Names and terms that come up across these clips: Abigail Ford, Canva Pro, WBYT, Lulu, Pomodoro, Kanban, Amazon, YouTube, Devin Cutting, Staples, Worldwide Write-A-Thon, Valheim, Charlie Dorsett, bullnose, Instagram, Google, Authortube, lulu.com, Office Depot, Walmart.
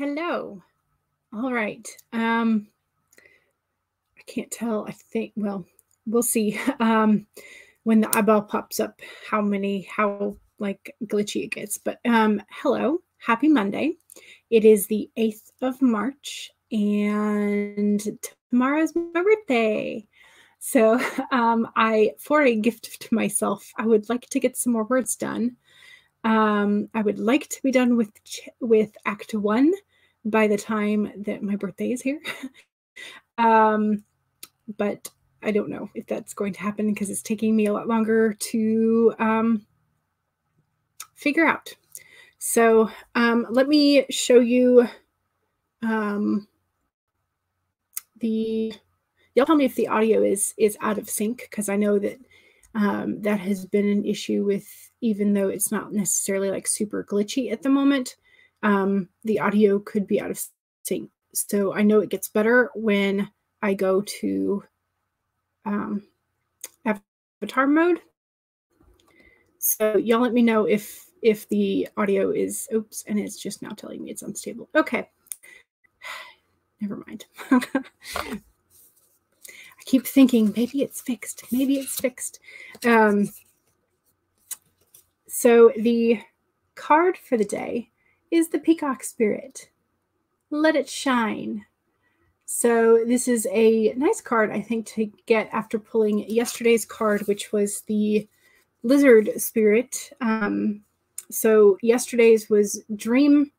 Hello. All right. I can't tell. I think, well, we'll see when the eyeball pops up how like glitchy it gets. But hello. Happy Monday. It is the 8th of March and tomorrow's my birthday. So I, for a gift to myself, I would like to get some more words done. I would like to be done with Act 1 by the time that my birthday is here. But I don't know if that's going to happen because it's taking me a lot longer to figure out. So let me show you Y'all tell me if the audio is out of sync, because I know that that has been an issue with, even though it's not necessarily like super glitchy at the moment, the audio could be out of sync. So I know it gets better when I go to avatar mode. So y'all let me know if the audio is, oops, and it's just now telling me it's unstable. Okay, never mind. I keep thinking, maybe it's fixed. Maybe it's fixed. So the card for the day is the Peacock Spirit. Let it shine. So this is a nice card, I think, to get after pulling yesterday's card, which was the Lizard Spirit. So yesterday's was dream,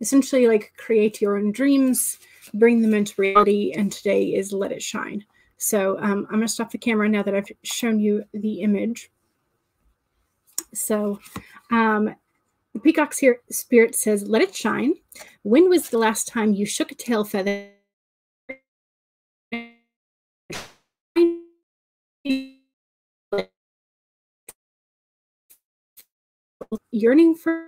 essentially like create your own dreams, bring them into reality, and today is let it shine. So I'm going to stop the camera now that I've shown you the image. So the Peacock's here, Spirit says, let it shine. When was the last time you shook a tail feather? Yearning for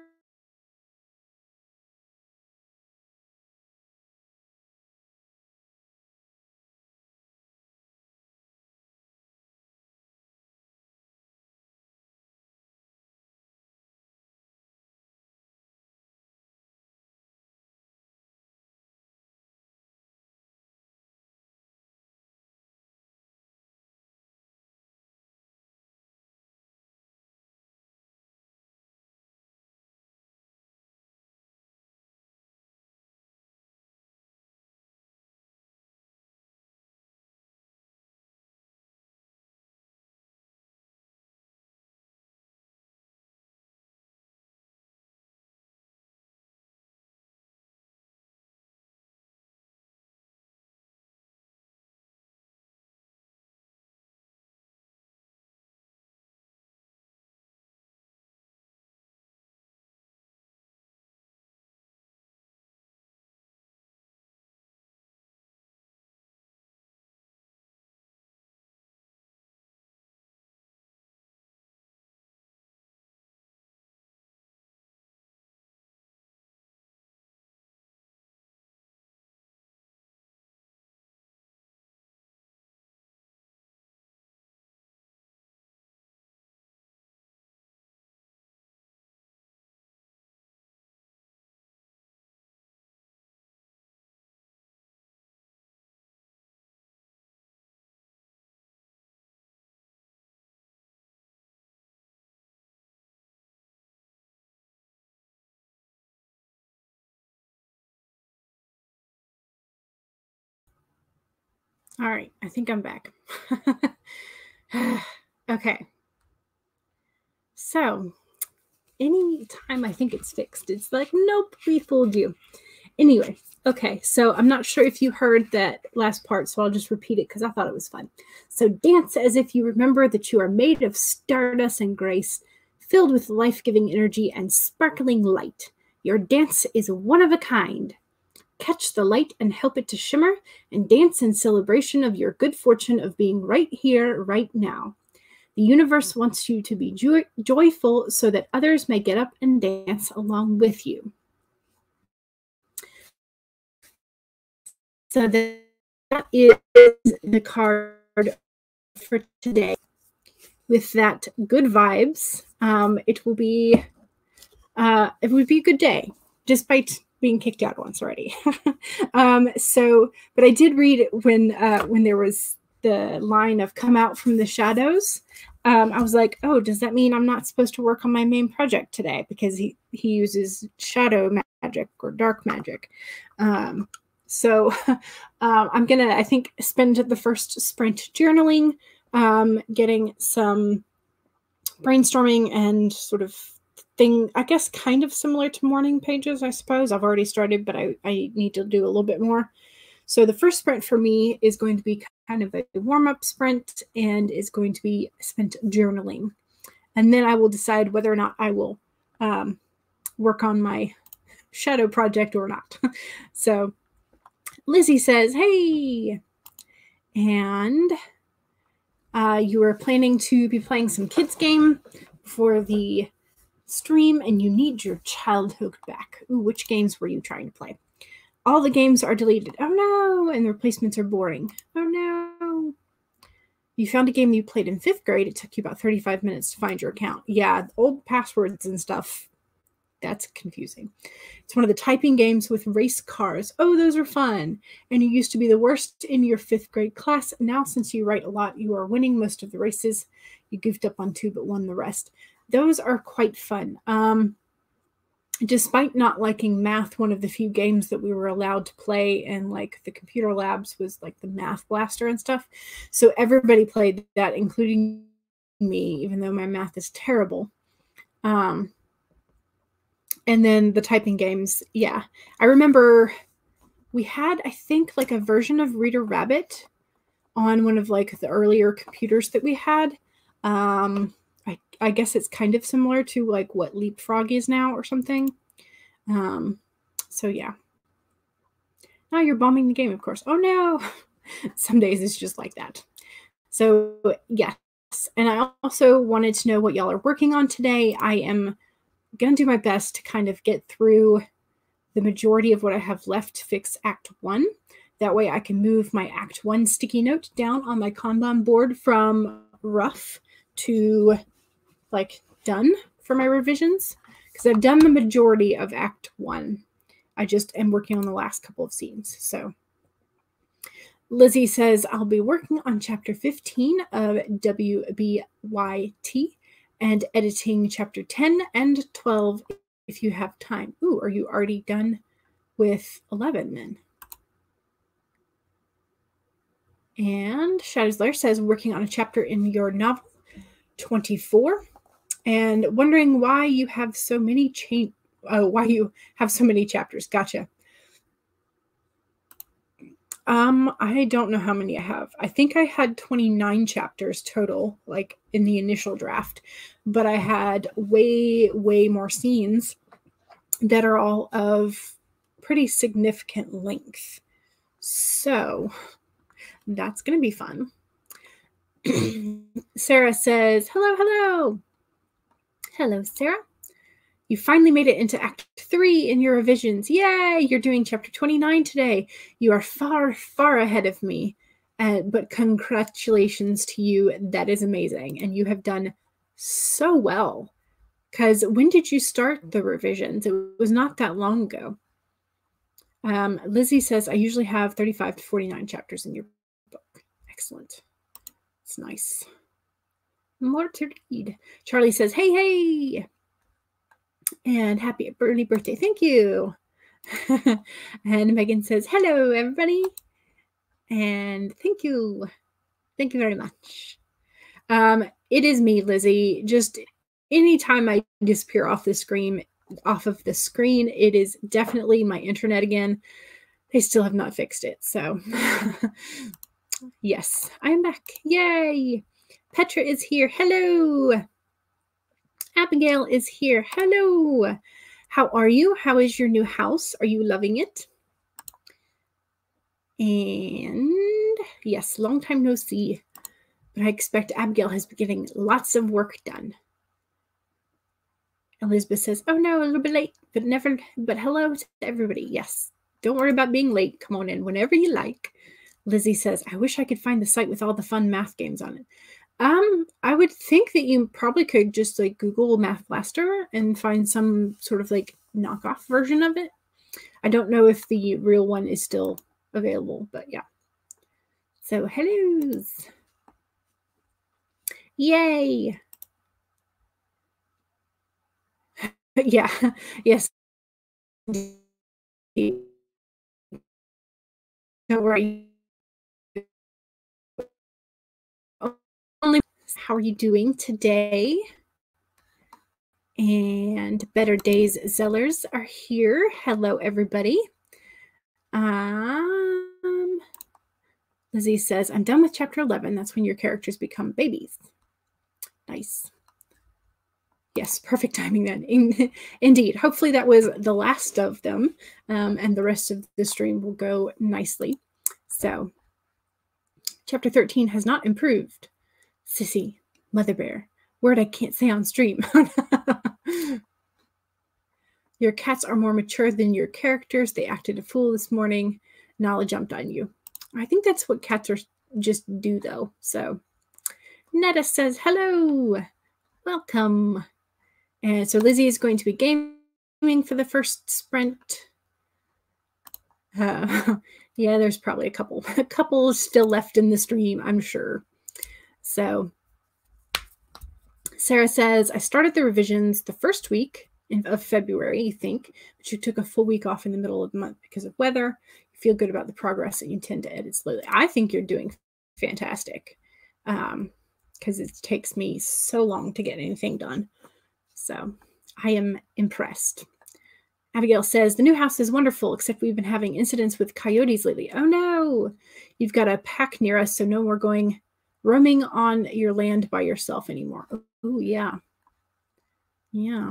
All right, I think I'm back. Okay. So anytime I think it's fixed, it's like, nope, we fooled you. Anyway, okay, so I'm not sure if you heard that last part, so I'll just repeat it because I thought it was fun. So dance as if you remember that you are made of stardust and grace, filled with life-giving energy and sparkling light. Your dance is one of a kind. Catch the light and help it to shimmer, and dance in celebration of your good fortune of being right here, right now. The universe wants you to be joyful so that others may get up and dance along with you. So that is the card for today. With that good vibes, it would be a good day. Just by being kicked out once already. But I did read when there was the line of come out from the shadows. I was like, oh, does that mean I'm not supposed to work on my main project today? Because he uses shadow magic or dark magic. I'm going to, I think, spend the first sprint journaling, getting some brainstorming and sort of thing, I guess, kind of similar to morning pages, I suppose. I've already started, but I need to do a little bit more. So the first sprint for me is going to be kind of a warm-up sprint and is going to be spent journaling. And then I will decide whether or not I will work on my shadow project or not. So Lizzie says, hey, and you are planning to be playing some kids game for the stream and you need your childhood back. Ooh, which games were you trying to play? All the games are deleted. Oh no, and the replacements are boring. Oh no. You found a game you played in 5th grade. It took you about 35 minutes to find your account. Yeah, old passwords and stuff. That's confusing. It's one of the typing games with race cars. Oh, those are fun. And you used to be the worst in your 5th grade class. Now, since you write a lot, you are winning most of the races. You goofed up on 2, but won the rest. Those are quite fun. Despite not liking math, one of the few games that we were allowed to play in like the computer labs was like the Math Blaster and stuff. So everybody played that, including me, even though my math is terrible. And then the typing games, yeah. I remember we had, I think, like a version of Reader Rabbit on one of like the earlier computers that we had. I guess it's kind of similar to like what Leapfrog is now or something. So yeah. Now you're bombing the game, of course. Oh no. Some days it's just like that. So yes. And I also wanted to know what y'all are working on today. I am going to do my best to kind of get through the majority of what I have left to fix Act 1. That way I can move my Act 1 sticky note down on my Kanban board from rough to like done for my revisions, because I've done the majority of Act 1. I just am working on the last couple of scenes. So Lizzie says, I'll be working on chapter 15 of WBYT. And editing chapter 10 and 12 if you have time. Ooh, are you already done with 11 then? And Shadow's Lair says, working on a chapter in your novel, 24, and wondering why you have so many chapters. Gotcha. I don't know how many I have. I think I had 29 chapters total, like in the initial draft, but I had way more scenes that are all of pretty significant length. So that's going to be fun. Sarah says, hello, hello. Hello, Sarah. You finally made it into Act 3 in your revisions. Yay! You're doing chapter 29 today. You are far, far ahead of me. But congratulations to you. That is amazing. And you have done so well. Because when did you start the revisions? It was not that long ago. Lizzie says, I usually have 35 to 49 chapters in your book. Excellent. It's nice. More to read. Charlie says, hey, hey. And happy early birthday. Thank you. And Megan says, hello, everybody. And thank you. Thank you very much. It is me, Lizzie. Just anytime I disappear off of the screen, it is definitely my internet again. They still have not fixed it. So yes, I am back. Yay. Petra is here. Hello. Abigail is here. Hello. How are you? How is your new house? Are you loving it? And yes, long time no see. But I expect Abigail has been getting lots of work done. Elizabeth says, oh no, a little bit late, but hello to everybody. Yes. Don't worry about being late. Come on in whenever you like. Lizzie says, I wish I could find the site with all the fun math games on it. I would think that you probably could just like Google Math Blaster and find some sort of like knockoff version of it. I don't know if the real one is still available, but yeah. So hellos. Yay. Yeah, yes. Don't worry. How are you doing today? And Better Days Zellers are here. Hello, everybody. Lizzie says, I'm done with chapter 11. That's when your characters become babies. Nice. Yes, perfect timing then. Indeed. Hopefully that was the last of them, and the rest of the stream will go nicely. So, chapter 13 has not improved. Sissy, mother bear, word I can't say on stream. Your cats are more mature than your characters. They acted a fool this morning. Nala jumped on you. I think that's what cats are just do, though. So, Netta says, hello. Welcome. And so Lizzie is going to be gaming for the first sprint. Yeah, there's probably a couple still left in the stream, I'm sure. So Sarah says, I started the revisions the first week of February, you think, but you took a full week off in the middle of the month because of weather. You feel good about the progress and you tend to edit slowly. I think you're doing fantastic. Because it takes me so long to get anything done. So I am impressed. Abigail says, the new house is wonderful, except we've been having incidents with coyotes lately. Oh no, you've got a pack near us, so no more going roaming on your land by yourself anymore. Oh yeah. Yeah.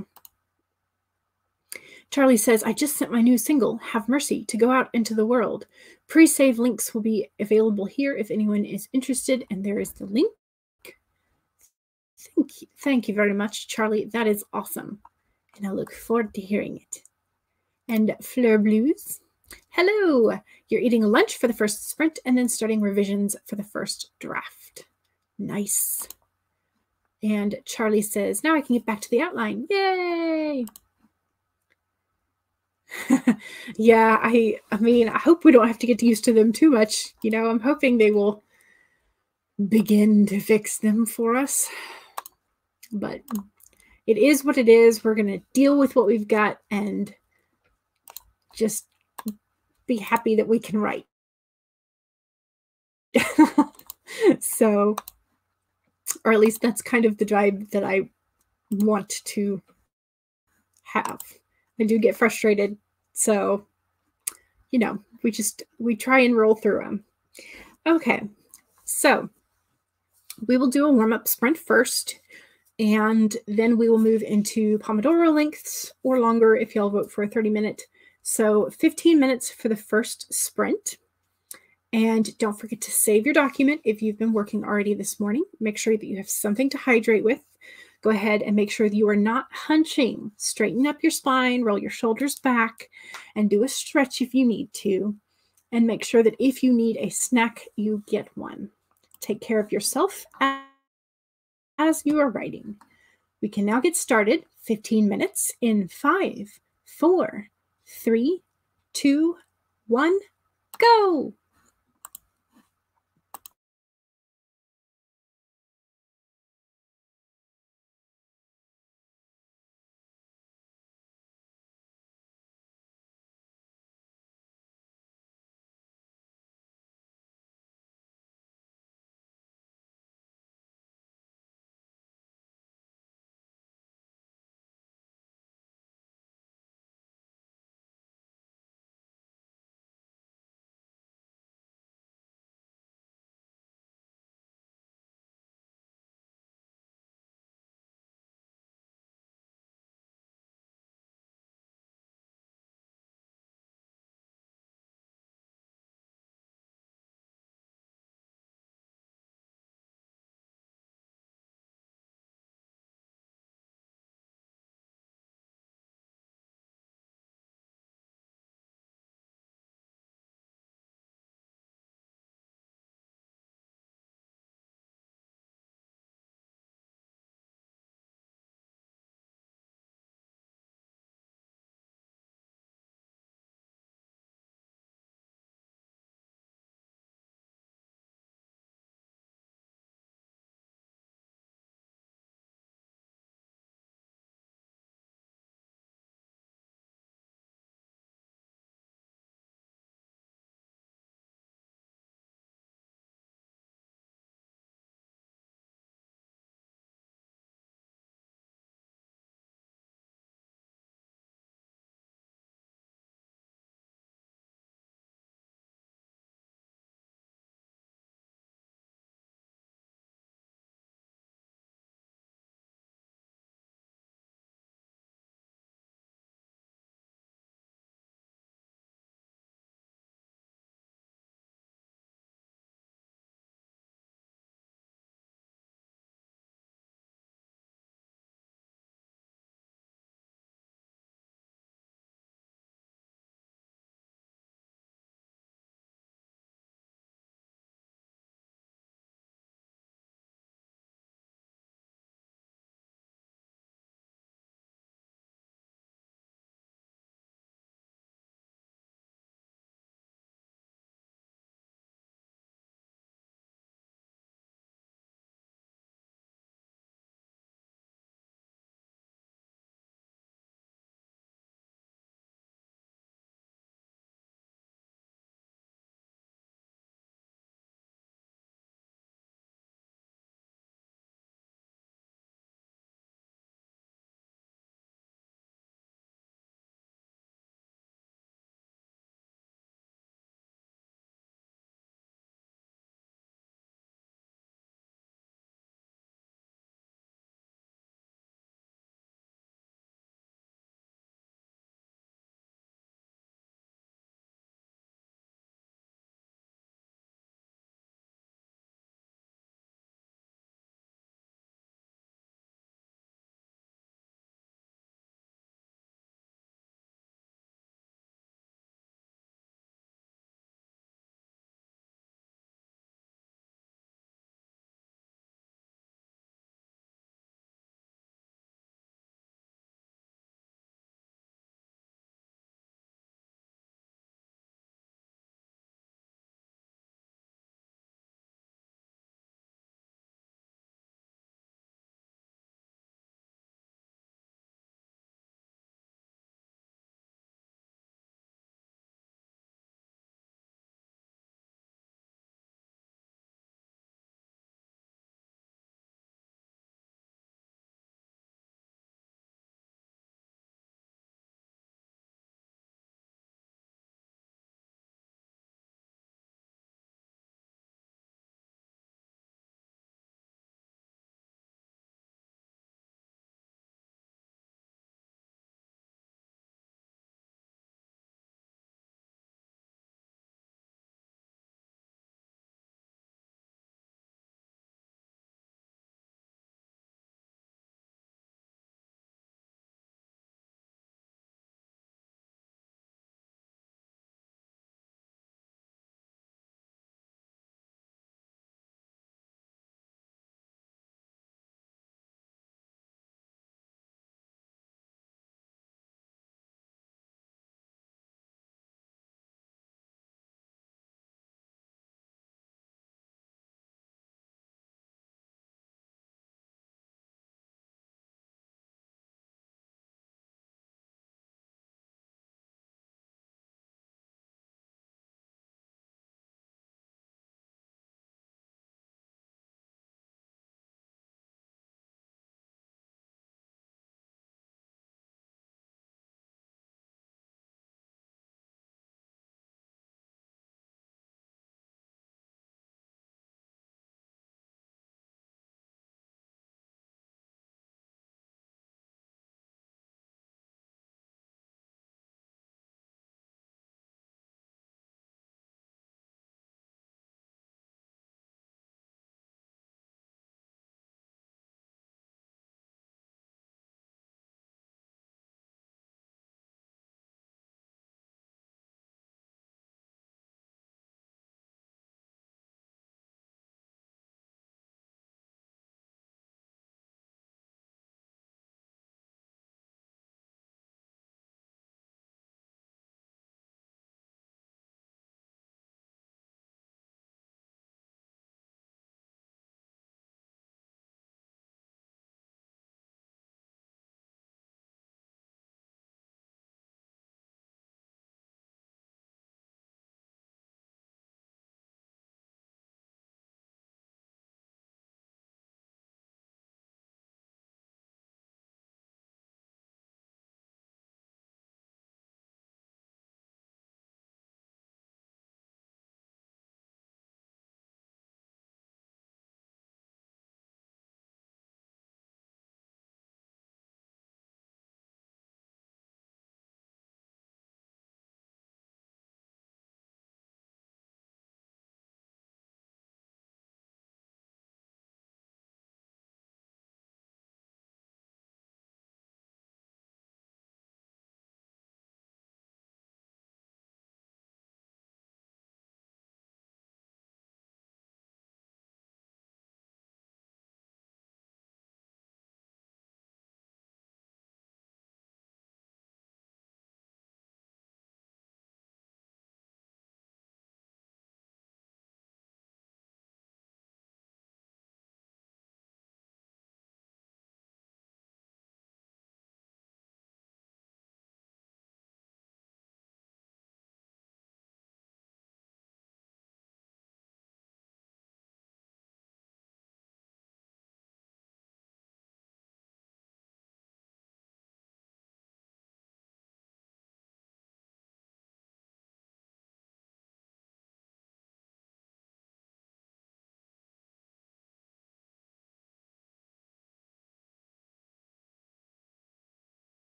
Charlie says, I just sent my new single, Have Mercy, to go out into the world. Pre-save links will be available here if anyone is interested, and there is the link. Thank you very much, Charlie. That is awesome. And I look forward to hearing it. And Fleur Blues. Hello. You're eating lunch for the first sprint and then starting revisions for the first draft. Nice. And Charlie says, now I can get back to the outline. Yay. Yeah, I mean, I hope we don't have to get used to them too much. You know, I'm hoping they will begin to fix them for us. But it is what it is. We're going to deal with what we've got and just be happy that we can write. So, or at least that's kind of the vibe that I want to have. I do get frustrated. So, you know, we try and roll through them. Okay. So we will do a warm-up sprint first. And then we will move into Pomodoro lengths or longer if y'all vote for a 30-minute. So 15 minutes for the first sprint. And don't forget to save your document if you've been working already this morning. Make sure that you have something to hydrate with. Go ahead and make sure that you are not hunching. Straighten up your spine, roll your shoulders back, and do a stretch if you need to. And make sure that if you need a snack, you get one. Take care of yourself as you are writing. We can now get started. 15 minutes in 5, 4, 3, 2, 1, go.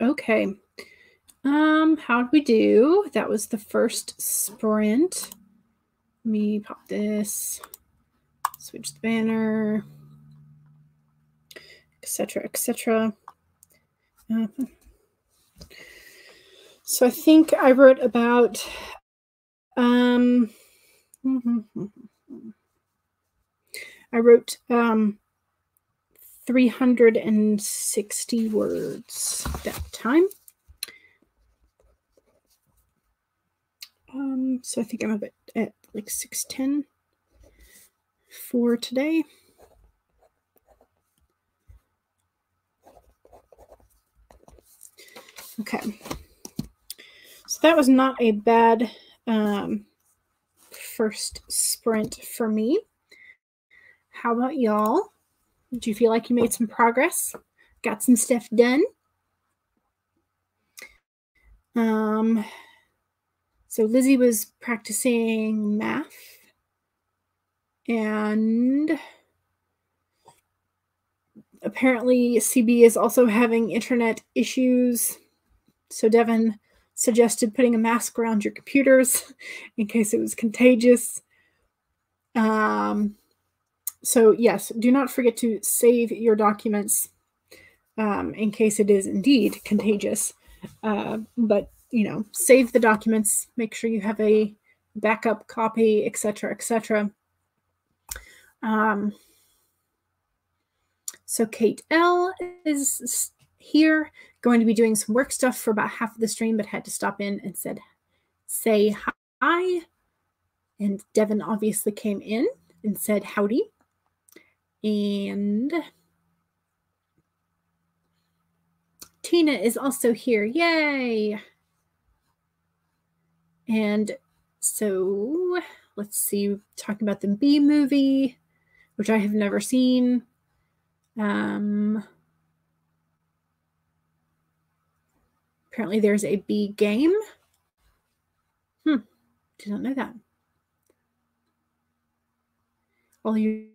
Okay. How'd we do? That was the first sprint. Let me pop this, switch the banner, etc., etc. So I think I wrote about I wrote 360 words that time. So I think I'm up at like 610 for today. Okay. So that was not a bad first sprint for me. How about y'all? Do you feel like you made some progress? Got some stuff done? So Lizzie was practicing math and apparently CB is also having internet issues. So Devin suggested putting a mask around your computers in case it was contagious. So yes, do not forget to save your documents in case it is indeed contagious. But you know, save the documents, make sure you have a backup copy, etc., etc. So Kate L is here, going to be doing some work stuff for about half of the stream, but had to stop in and say hi. And Devin obviously came in and said howdy. And Tina is also here. Yay! And so let's see, talking about the B movie, which I have never seen. Apparently there's a B game. Did not know that. All you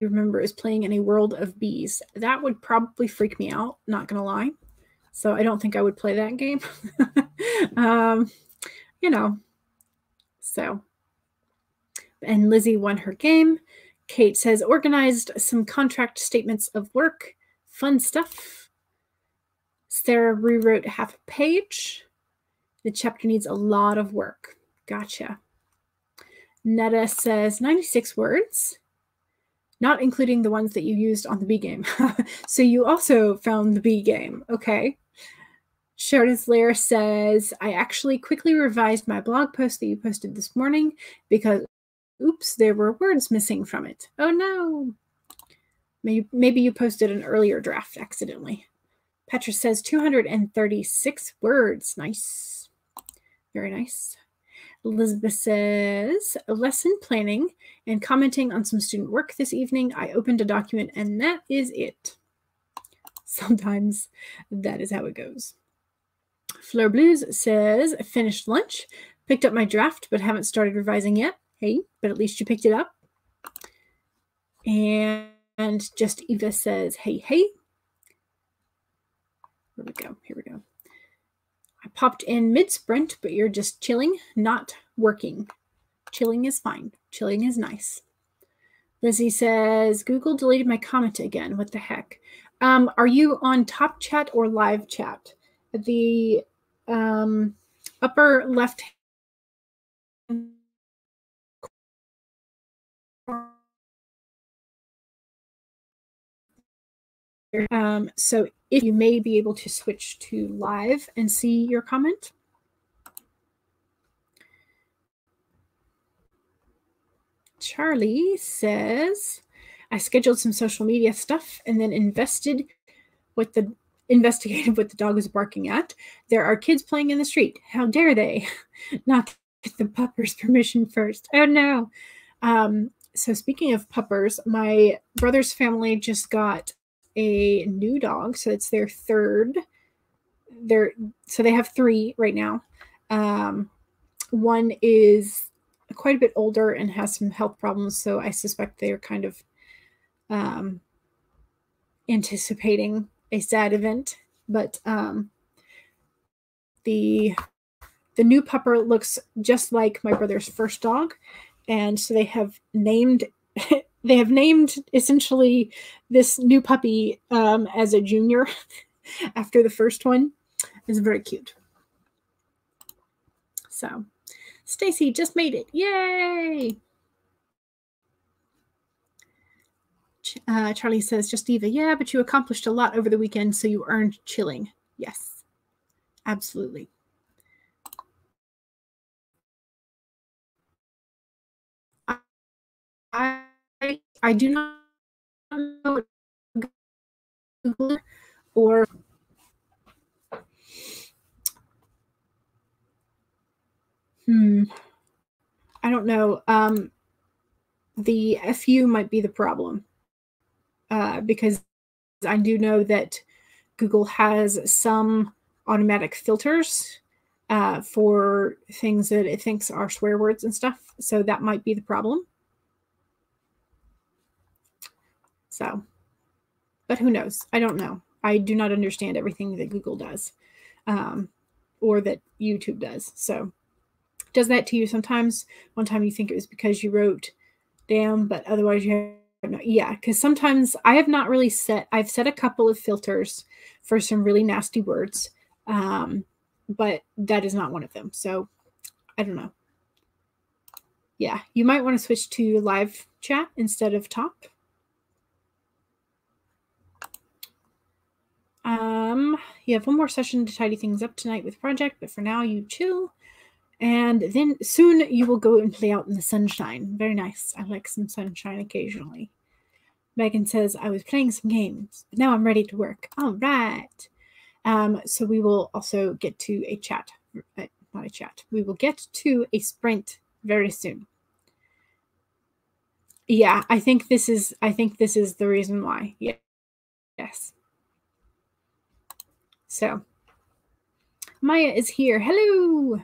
remember is playing in a world of bees. That would probably freak me out, not gonna lie. So I don't think I would play that game. You know, so. And Lizzie won her game. Kate says, organized some contract statements of work. Fun stuff. Sarah rewrote half a page. The chapter needs a lot of work. Gotcha. Netta says, 96 words, not including the ones that you used on the B game. So you also found the B game. Okay. Sheridan's Lair says, I actually quickly revised my blog post that you posted this morning because, oops, there were words missing from it. Oh, no. Maybe you posted an earlier draft accidentally. Petra says 236 words. Nice. Very nice. Elizabeth says, lesson planning and commenting on some student work this evening. I opened a document and that is it. Sometimes that is how it goes. Fleur Blues says, finished lunch, picked up my draft, but haven't started revising yet. Hey, but at least you picked it up. And Just Eva says, hey, hey. Here we go. Here we go. I popped in mid-sprint, but you're just chilling, not working. Chilling is fine. Chilling is nice. Lizzie says, Google deleted my comment again. What the heck? Are you on top chat or live chat? The upper left so if you may be able to switch to live and see your comment. Charlie says, I scheduled some social media stuff and then investigated what the dog was barking at. There are kids playing in the street. How dare they? Not get the puppers' permission first. Oh, no. So speaking of puppers, my brother's family just got a new dog. So it's their third. So they have three right now. One is quite a bit older and has some health problems. So I suspect they're kind of anticipating a sad event, but the new pupper looks just like my brother's first dog, and so they have named essentially this new puppy as a junior after the first one. It's very cute. So Stacy just made it. Yay! Charlie says, just Eva, yeah, but you accomplished a lot over the weekend, so you earned chilling. Yes, absolutely. I do not know what or I don't know. The FU might be the problem. Because I do know that Google has some automatic filters for things that it thinks are swear words and stuff. So that might be the problem. So, but who knows? I don't know. I do not understand everything that Google does or that YouTube does. So it does that to you sometimes. One time you think it was because you wrote damn, but otherwise you have. Yeah, because sometimes I have not really set, I've set a couple of filters for some really nasty words, but that is not one of them. So I don't know. Yeah, you might want to switch to live chat instead of top. You have one more session to tidy things up tonight with project, but for now you chill. And then soon you will go and play out in the sunshine. Very nice. I like some sunshine occasionally. Megan says, I was playing some games, but now I'm ready to work. All right. So we will also get to a chat. Not a chat. We will get to a sprint very soon. Yeah, I think this is the reason why. Yeah. Yes. So Maya is here. Hello.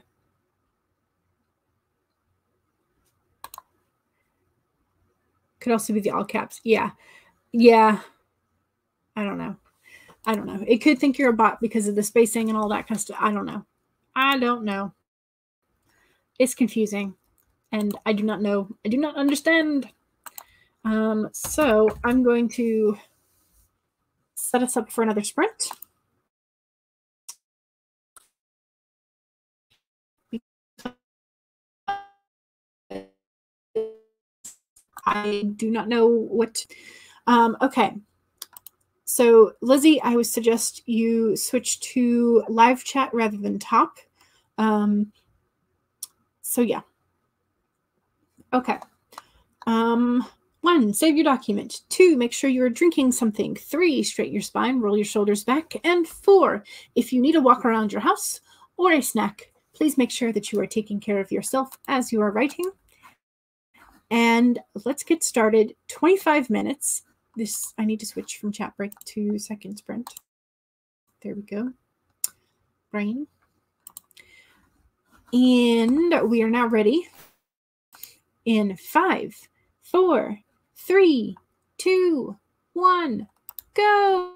Could also be the all caps. Yeah. Yeah. I don't know. I don't know. It could think you're a bot because of the spacing and all that kind of stuff. I don't know. I don't know. It's confusing. And I do not know. I do not understand. So I'm going to set us up for another sprint. I do not know what. Okay. So Lizzie, I would suggest you switch to live chat rather than top. So yeah. Okay. 1, save your document. 2, make sure you're drinking something. 3, straighten your spine, roll your shoulders back. And 4, if you need a walk around your house or a snack, please make sure that you are taking care of yourself as you are writing. And let's get started. 25 minutes. This, I need to switch from chat break to second sprint. There we go. Brain. And we are now ready in 5, 4, 3, 2, 1, go.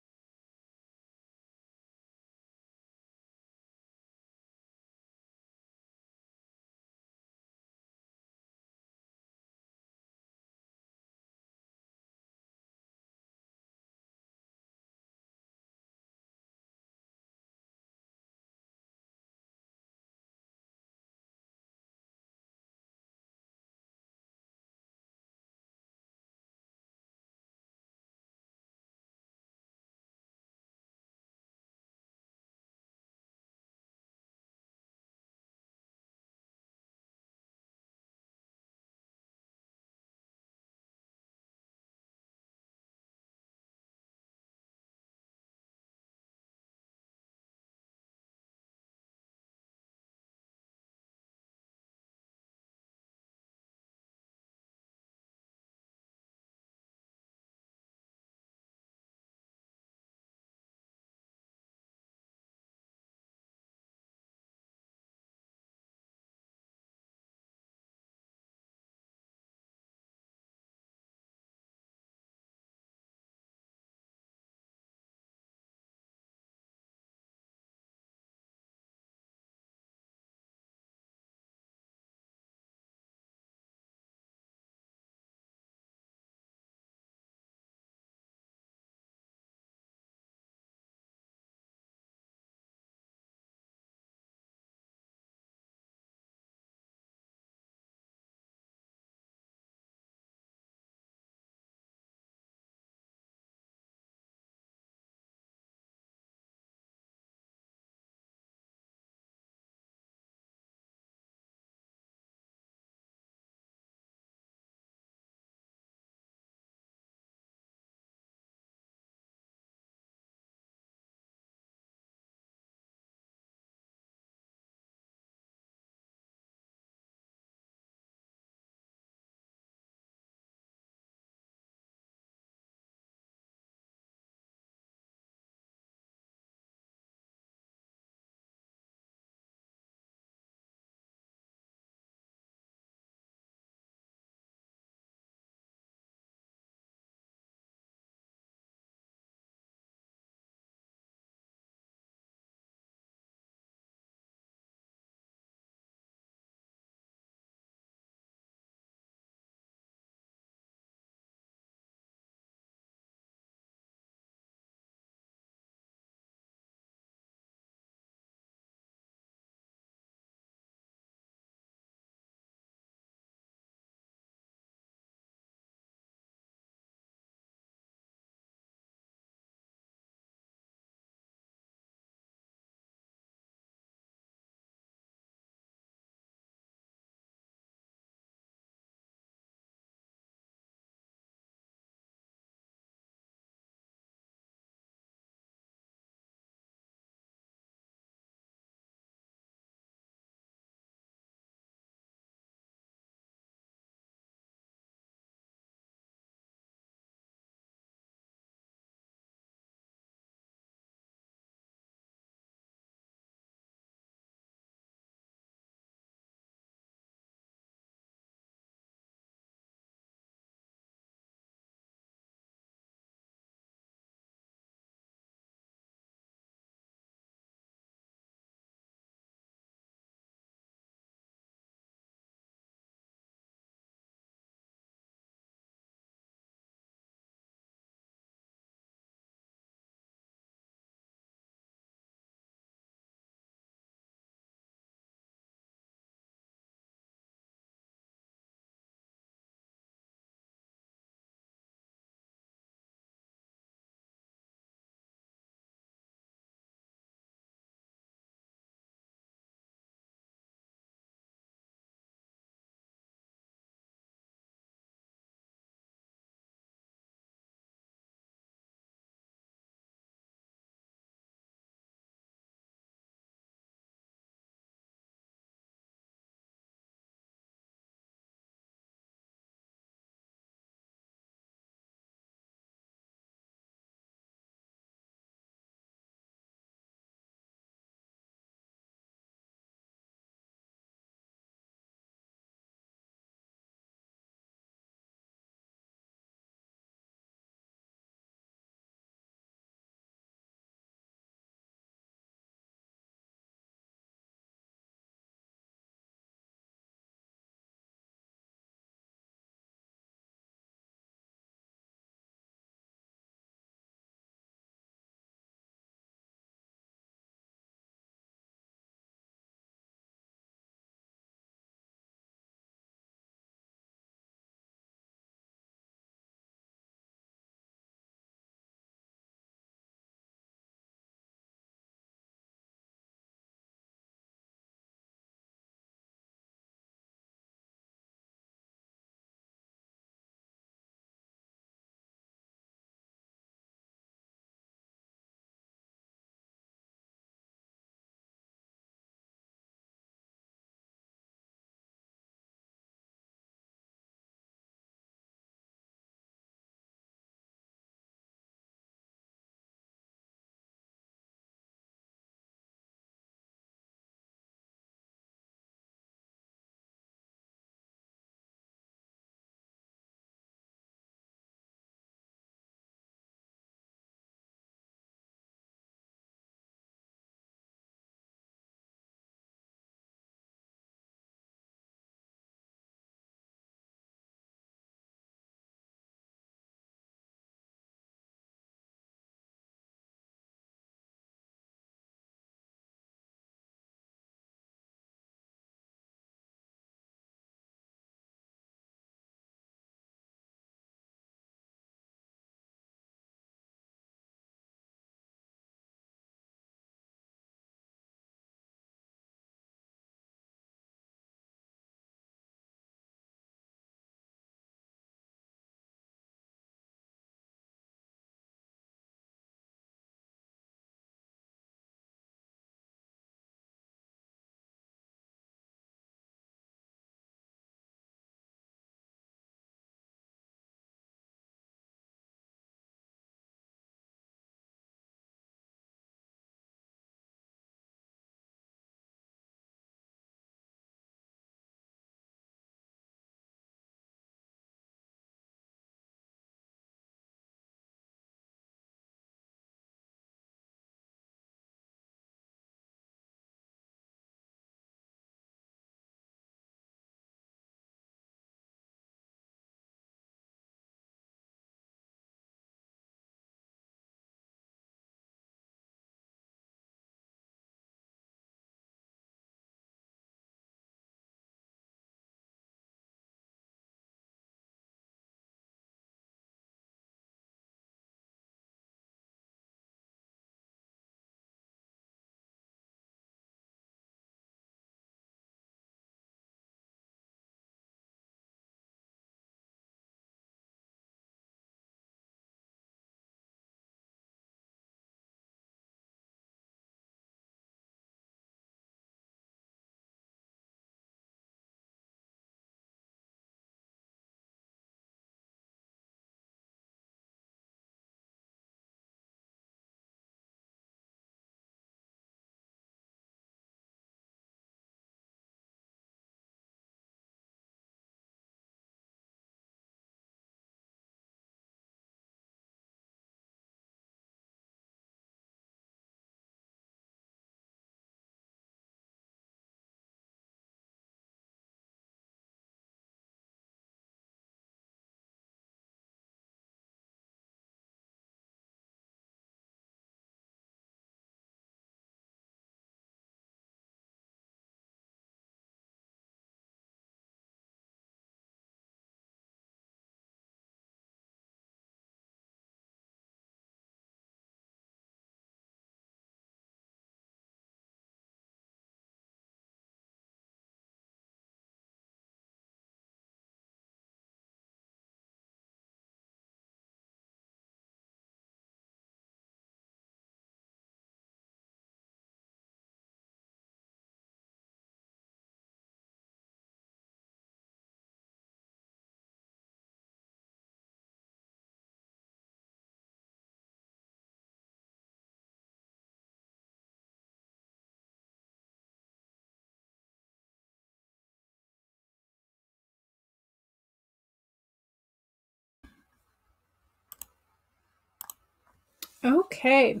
Okay,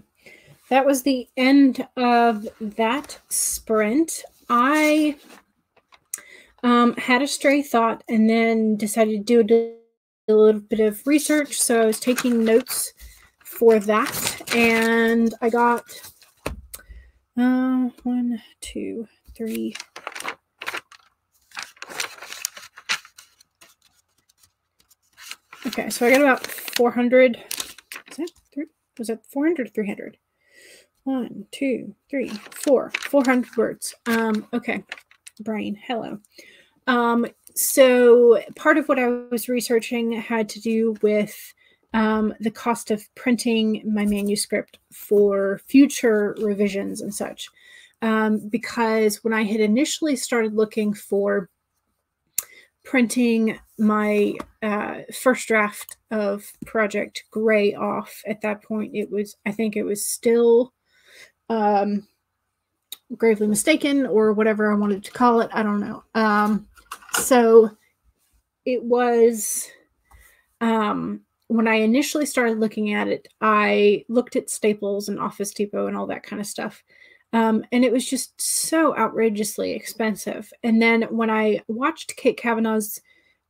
that was the end of that sprint. I had a stray thought and then decided to do a little bit of research. So I was taking notes for that, and I got 1, 2, 3. Okay, so I got about 400. Was it 400 or 300? 1, 2, 3, 4. 400 words. Okay. Brain. Hello. So part of what I was researching had to do with the cost of printing my manuscript for future revisions and such. Because when I had initially started looking for printing my first draft of Project Gray off at that point, it was, I think it was still Gravely Mistaken or whatever I wanted to call it. I don't know. So it was, when I initially started looking at it, I looked at Staples and Office Depot and all that kind of stuff. And it was just so outrageously expensive. And then when I watched Kate Kavanaugh's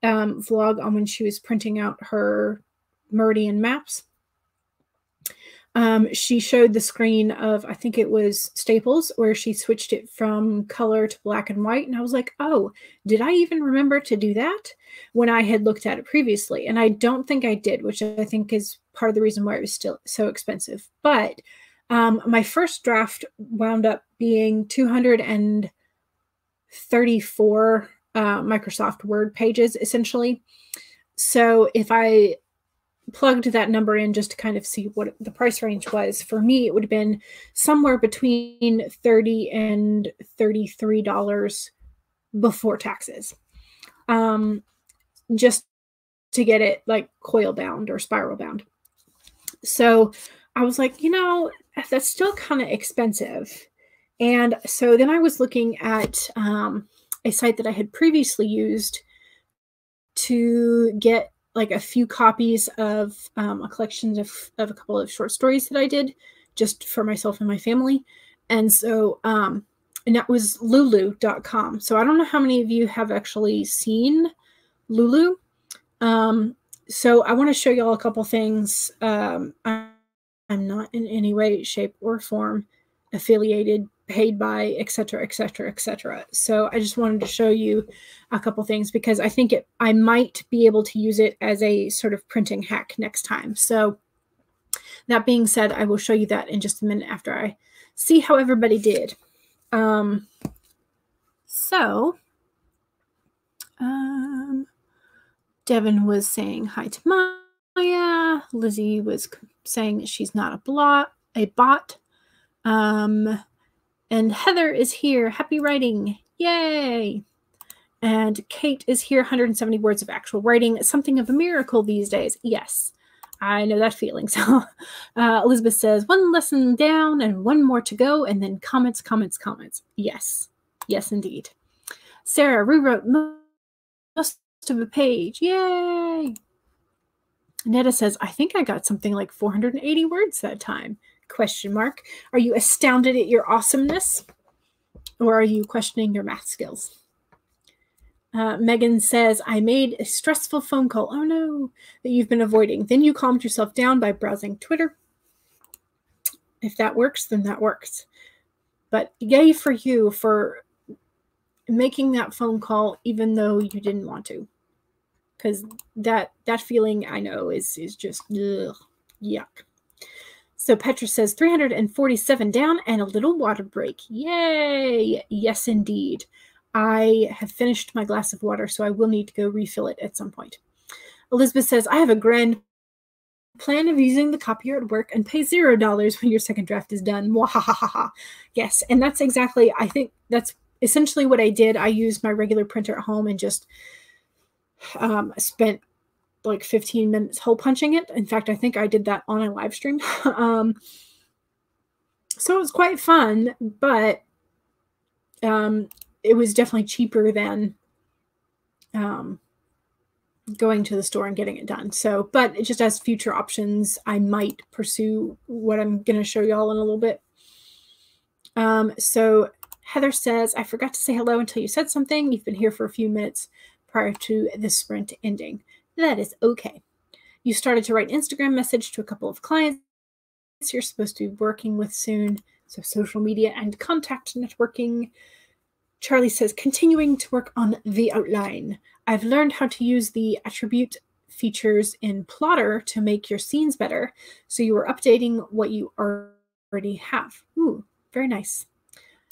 vlog on when she was printing out her meridian maps, she showed the screen of, I think it was Staples, where she switched it from color to black and white. And I was like, oh, did I even remember to do that when I had looked at it previously? And I don't think I did, which I think is part of the reason why it was still so expensive. But my first draft wound up being 234 Microsoft Word pages, essentially. So if I plugged that number in just to kind of see what the price range was, for me, it would have been somewhere between $30 and $33 before taxes, just to get it like coil bound or spiral bound. So I was like, you know, that's still kind of expensive. And so then I was looking at a site that I had previously used to get like a few copies of a collection of a couple of short stories that I did just for myself and my family. And so, and that was lulu.com. So I don't know how many of you have actually seen Lulu. So I want to show y'all a couple things. I'm not in any way, shape, or form affiliated, paid by, etc., etc., etc. So I just wanted to show you a couple things because I think I might be able to use it as a sort of printing hack next time. So that being said, I will show you that in just a minute after I see how everybody did. Devin was saying hi to Maya. Lizzie was saying that she's not a bot. And Heather is here. Happy writing. Yay. And Kate is here. 170 words of actual writing. Something of a miracle these days. Yes, I know that feeling. So Elizabeth says, one lesson down and one more to go. And then comments, comments, comments. Yes. Yes, indeed. Sarah rewrote most of a page. Yay. Netta says, I think I got something like 480 words that time. Question mark. Are you astounded at your awesomeness? Or are you questioning your math skills? Megan says, I made a stressful phone call. Oh no, that you've been avoiding. Then you calmed yourself down by browsing Twitter. If that works, then that works. But yay for you for making that phone call even though you didn't want to. Because that feeling, I know, is just ugh, yuck. So Petra says 347 down and a little water break. Yay. Yes, indeed. I have finished my glass of water, so I will need to go refill it at some point. Elizabeth says, I have a grand plan of using the copier at work and pay $0 when your second draft is done. Mwahahaha. Yes. And that's exactly, I think that's essentially what I did. I used my regular printer at home and just spent like 15 minutes hole punching it. In fact, I think I did that on a live stream. So it was quite fun, but it was definitely cheaper than going to the store and getting it done. So, but it just has future options. I might pursue what I'm going to show y'all in a little bit. So Heather says, I forgot to say hello until you said something. You've been here for a few minutes prior to the sprint ending. That is okay. You started to write an Instagram message to a couple of clients you're supposed to be working with soon. So social media and contact networking. Charlie says, continuing to work on the outline. I've learned how to use the attribute features in Plotter to make your scenes better. So you are updating what you already have. Ooh, very nice.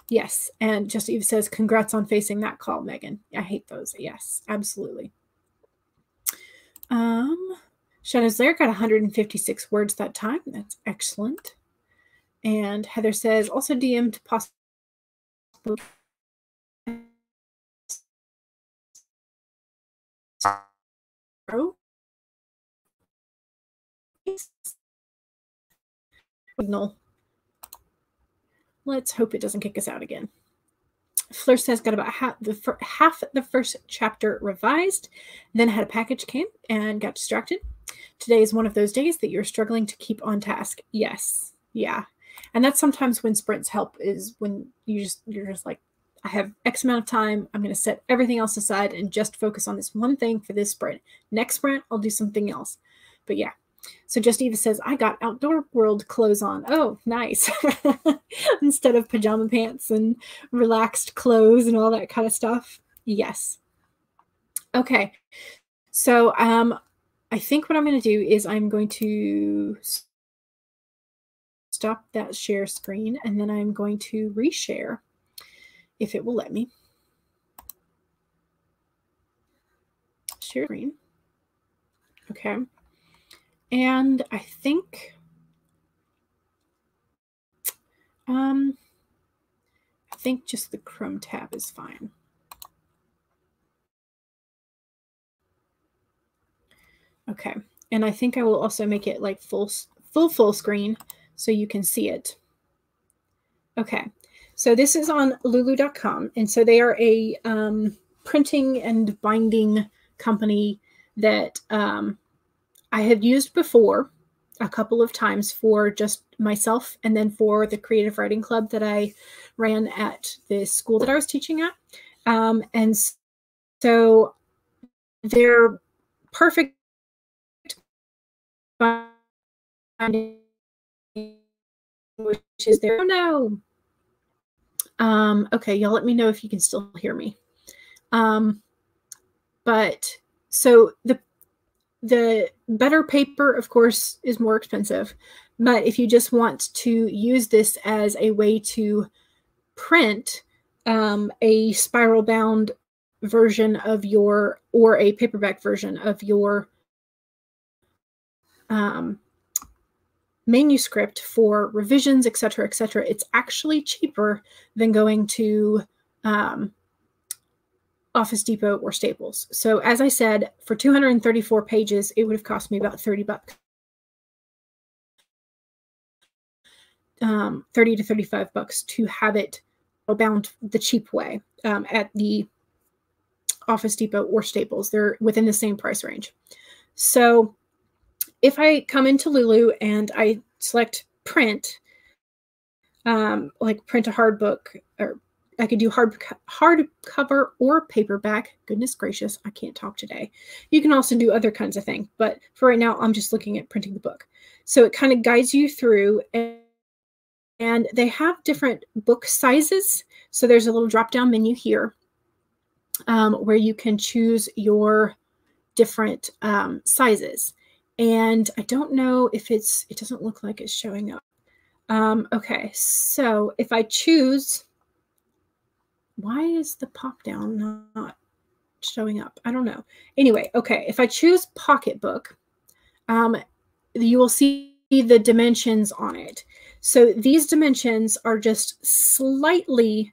Yes. And Just Eve says, congrats on facing that call, Megan. I hate those. Yes, absolutely. Shadows Lair got 156 words that time. That's excellent. And Heather says, also DM'd possible. Signal. Let's hope it doesn't kick us out again. Fleur says got about half the first chapter revised, then had a package came and got distracted. Today is one of those days that you're struggling to keep on task. Yes. Yeah. And that's sometimes when sprints help, is when you're just like, I have X amount of time. I'm going to set everything else aside and just focus on this one thing for this sprint. Next sprint, I'll do something else. But yeah. So Just Eva says, I got outdoor world clothes on. Oh, nice. Instead of pajama pants and relaxed clothes and all that kind of stuff. Yes. Okay. So I think what I'm going to do is I'm going to stop that share screen, and then I'm going to reshare. If it will let me. Share screen. Okay. And I think just the Chrome tab is fine. Okay. And I think I will also make it like full screen so you can see it. Okay. So this is on lulu.com, and so they are a printing and binding company that I have used before a couple of times for just myself, and then for the creative writing club that I ran at the school that I was teaching at. And so they're perfect binding, which is their, oh no. Okay, y'all let me know if you can still hear me. But so the better paper, of course, is more expensive. But if you just want to use this as a way to print a spiral bound version of your, or a paperback version of your manuscript for revisions, etc., etc., it's actually cheaper than going to Office Depot or Staples. So as I said, for 234 pages, it would have cost me about $30, $30 to $35 to have it bound the cheap way at the Office Depot or Staples. They're within the same price range. So if I come into Lulu and I select print, like print a hard book, or I could do hardcover or paperback. Goodness gracious, I can't talk today. You can also do other kinds of things, but for right now, I'm just looking at printing the book. So it kind of guides you through, and they have different book sizes. So there's a little drop-down menu here where you can choose your different sizes. And I don't know if it's, it doesn't look like it's showing up. Okay, so if I choose, why is the pop down not showing up? I don't know. Anyway, okay, if I choose pocketbook, you will see the dimensions on it. So these dimensions are just slightly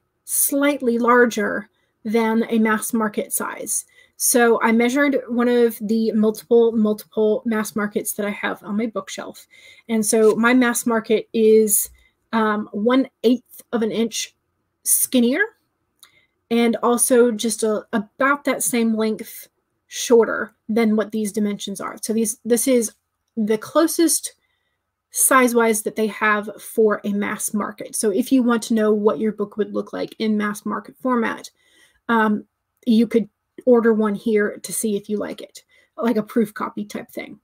larger than a mass market size. So I measured one of the multiple mass markets that I have on my bookshelf. And so my mass market is 1/8 of an inch skinnier, and also just about that same length shorter than what these dimensions are. So this is the closest size-wise that they have for a mass market. So if you want to know what your book would look like in mass market format, you could order one here to see if you like it, like a proof copy type thing.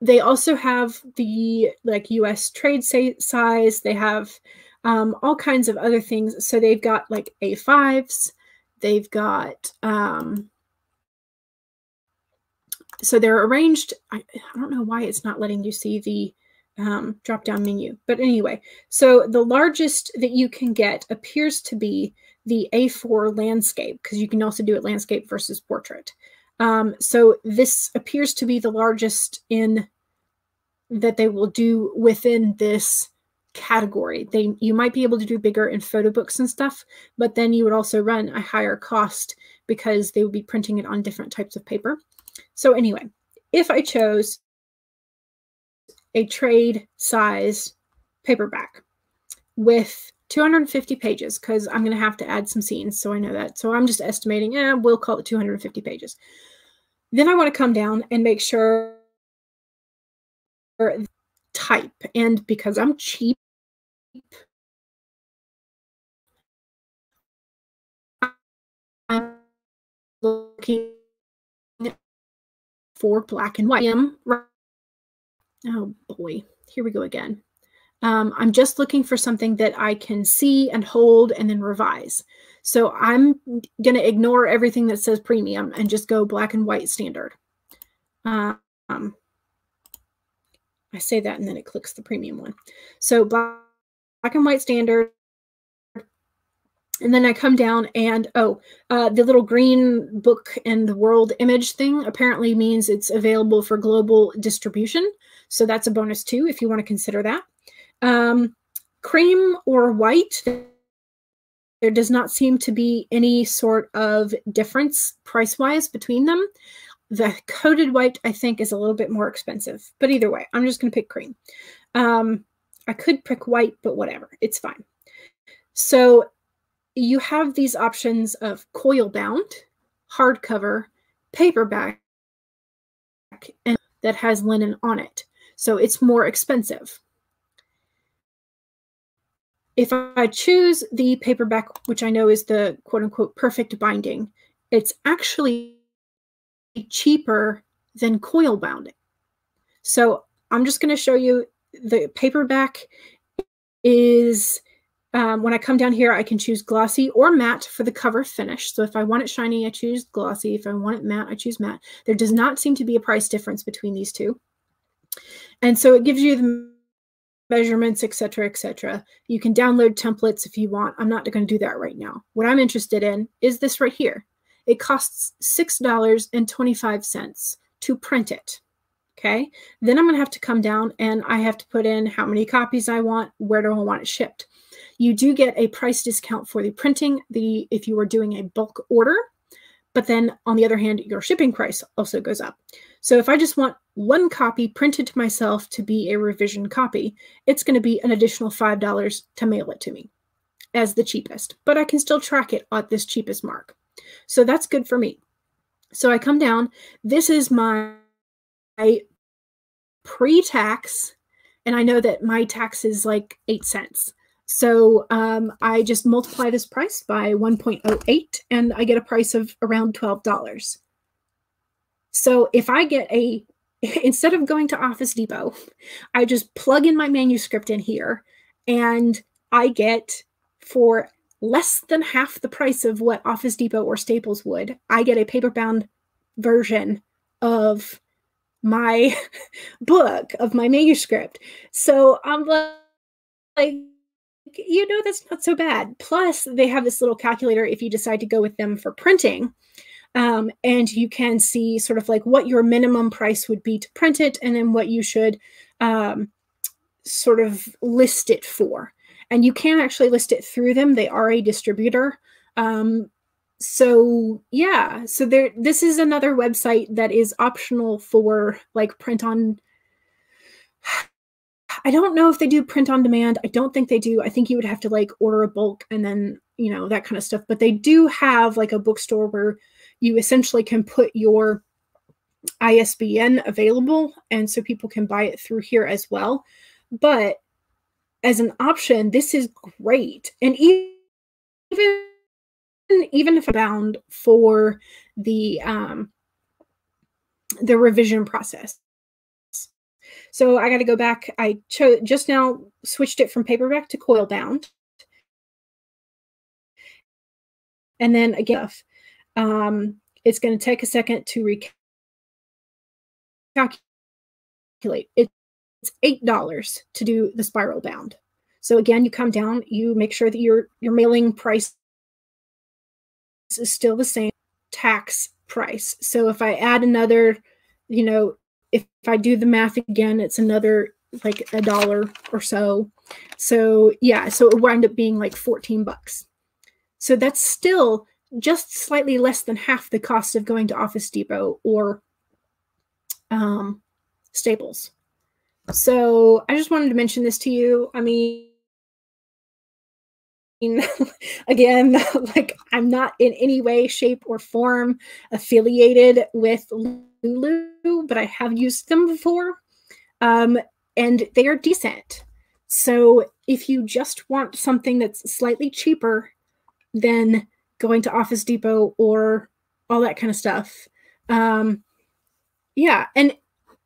They also have the like US trade size. They have all kinds of other things. So they've got like A5s. They've got, so they're arranged. I don't know why it's not letting you see the drop-down menu. But anyway, so the largest that you can get appears to be the A4 landscape, because you can also do it landscape versus portrait. So this appears to be the largest in that they will do within this category. You might be able to do bigger in photo books and stuff, but then you would also run a higher cost because they would be printing it on different types of paper. So anyway, if I chose a trade size paperback with 250 pages, because I'm going to have to add some scenes, so I know that. So I'm just estimating, we'll call it 250 pages. Then I want to come down and make sure type. And because I'm cheap, I'm looking for black and white. Oh boy, here we go again. I'm just looking for something that I can see and hold and then revise. So I'm going to ignore everything that says premium and just go black and white standard. I say that and then it clicks the premium one. So black and white standard. And then I come down and, the little green book and the world image thing apparently means it's available for global distribution. So that's a bonus too, if you want to consider that. Cream or white, there does not seem to be any sort of difference price-wise between them. The coated white, I think, is a little bit more expensive. But either way, I'm just going to pick cream. I could pick white, but whatever. It's fine. So you have these options of coil-bound, hardcover, paperback, and that has linen on it. So it's more expensive. If I choose the paperback, which I know is the quote-unquote perfect binding, it's actually cheaper than coil bound. So I'm just going to show you the paperback is, when I come down here, I can choose glossy or matte for the cover finish. So if I want it shiny, I choose glossy. If I want it matte, I choose matte. There does not seem to be a price difference between these two. And so it gives you the measurements, etc., etc. You can download templates if you want. I'm not going to do that right now. What I'm interested in is this right here. It costs $6.25 to print it. Okay. Then I'm going to have to come down and I have to put in how many copies I want, where do I want it shipped. You do get a price discount for the printing, if you were doing a bulk order, but then on the other hand, your shipping price also goes up. So if I just want one copy printed to myself to be a revision copy, it's going to be an additional $5 to mail it to me as the cheapest, but I can still track it at this cheapest mark. So that's good for me. So I come down, this is my pre-tax, and I know that my tax is like 8 cents. So I just multiply this price by 1.08 and I get a price of around $12. So if I get instead of going to Office Depot, I just plug in my manuscript in here and I get, for less than half the price of what Office Depot or Staples would, I get a paper-bound version of my book, of my manuscript. So I'm like, you know, that's not so bad. Plus, they have this little calculator if you decide to go with them for printing. And you can see sort of like what your minimum price would be to print it and then what you should sort of list it for. And you can actually list it through them. They are a distributor. So yeah, so this is another website that is optional for like print on. I don't know if they do print on demand. I don't think they do. I think you would have to like order a bulk and then, you know, that kind of stuff. But they do have like a bookstore where you essentially can put your ISBN available, and so people can buy it through here as well. But as an option, this is great. And even if I'm bound for the revision process. So I got to go back. I just now switched it from paperback to coil bound. And then again, it's going to take a second to recalculate. It's $8 to do the spiral bound. So again, you come down, you make sure that your mailing price is still the same tax price. So if I add another, you know, if I do the math again, it's another like $1 or so. So yeah, so it wound up being like 14 bucks. So that's still just slightly less than half the cost of going to Office Depot or Staples. So I just wanted to mention this to you. I mean, again, like, I'm not in any way, shape, or form affiliated with Lulu, but I have used them before, and they are decent. So if you just want something that's slightly cheaper than going to Office Depot or all that kind of stuff, yeah. And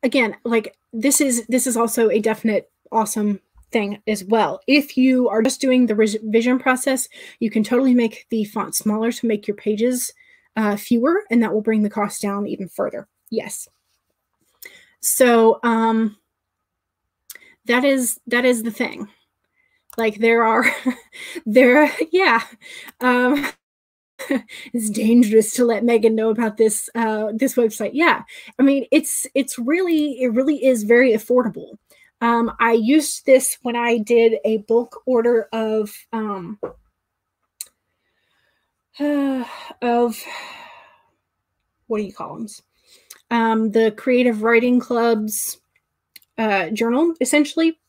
again, like, this is also a definite awesome thing as well. If you are just doing the revision process, you can totally make the font smaller to make your pages fewer, and that will bring the cost down even further. Yes. So that is the thing. Like, there are yeah. It's dangerous to let Megan know about this this website. Yeah, I mean, it really is very affordable. I used this when I did a bulk order of what do you call them? The Creative Writing Club's journal, essentially.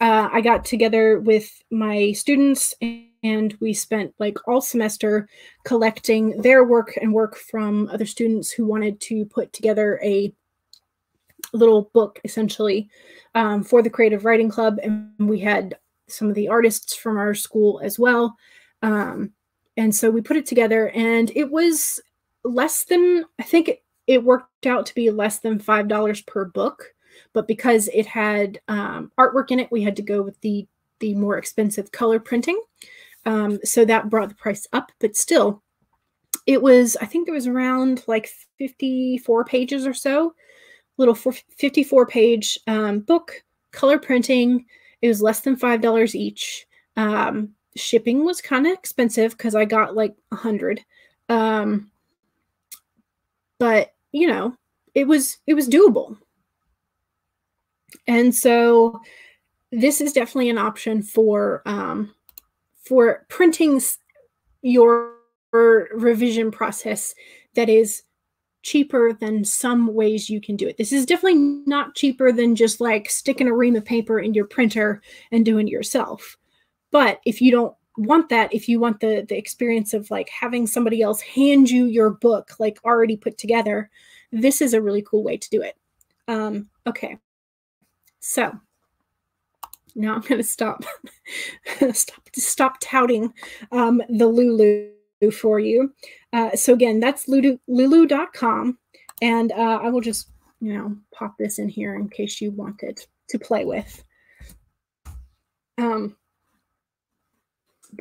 I got together with my students, and we spent like all semester collecting their work and work from other students who wanted to put together a little book, essentially, for the Creative Writing Club. And we had some of the artists from our school as well. And so we put it together, and it was less than, I think it worked out to be less than $5 per book. But because it had artwork in it, we had to go with the more expensive color printing. So that brought the price up, but still, it was, I think there was around like 54 pages or so, little 54-page book, color printing. It was less than $5 each. Shipping was kind of expensive because I got like 100. But, you know, it was doable. And so this is definitely an option for printing your revision process that is cheaper than some ways you can do it. This is definitely not cheaper than just like sticking a ream of paper in your printer and doing it yourself. But if you don't want that, if you want the experience of like having somebody else hand you your book like already put together, this is a really cool way to do it. Okay. So now I'm going to stop touting the Lulu for you. So again, that's lulu.com, and I will just, you know, pop this in here in case you wanted to play with. But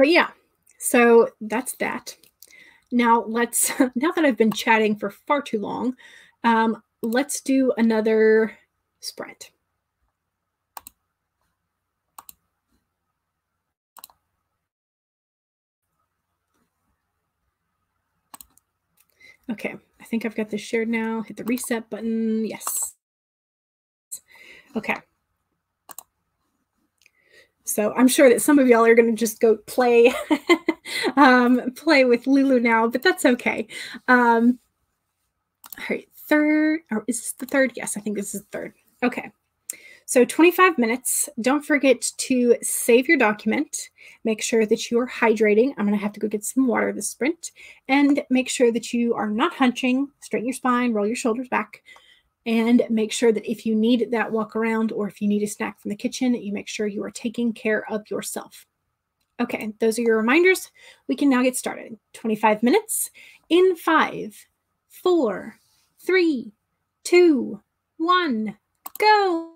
yeah, so that's that. Now now that I've been chatting for far too long, let's do another sprint. Okay, I think I've got this shared now. Hit the reset button. Yes. Okay. So I'm sure that some of y'all are going to just go play, play with Lulu now, but that's okay. All right, third, or is this the third? Yes, I think this is the third. Okay. So 25 minutes. Don't forget to save your document. Make sure that you are hydrating. I'm going to have to go get some water this sprint. And make sure that you are not hunching. Straighten your spine, roll your shoulders back. And make sure that if you need that walk around or if you need a snack from the kitchen, you make sure you are taking care of yourself. Okay, those are your reminders. We can now get started. 25 minutes in 5, 4, 3, 2, 1, go.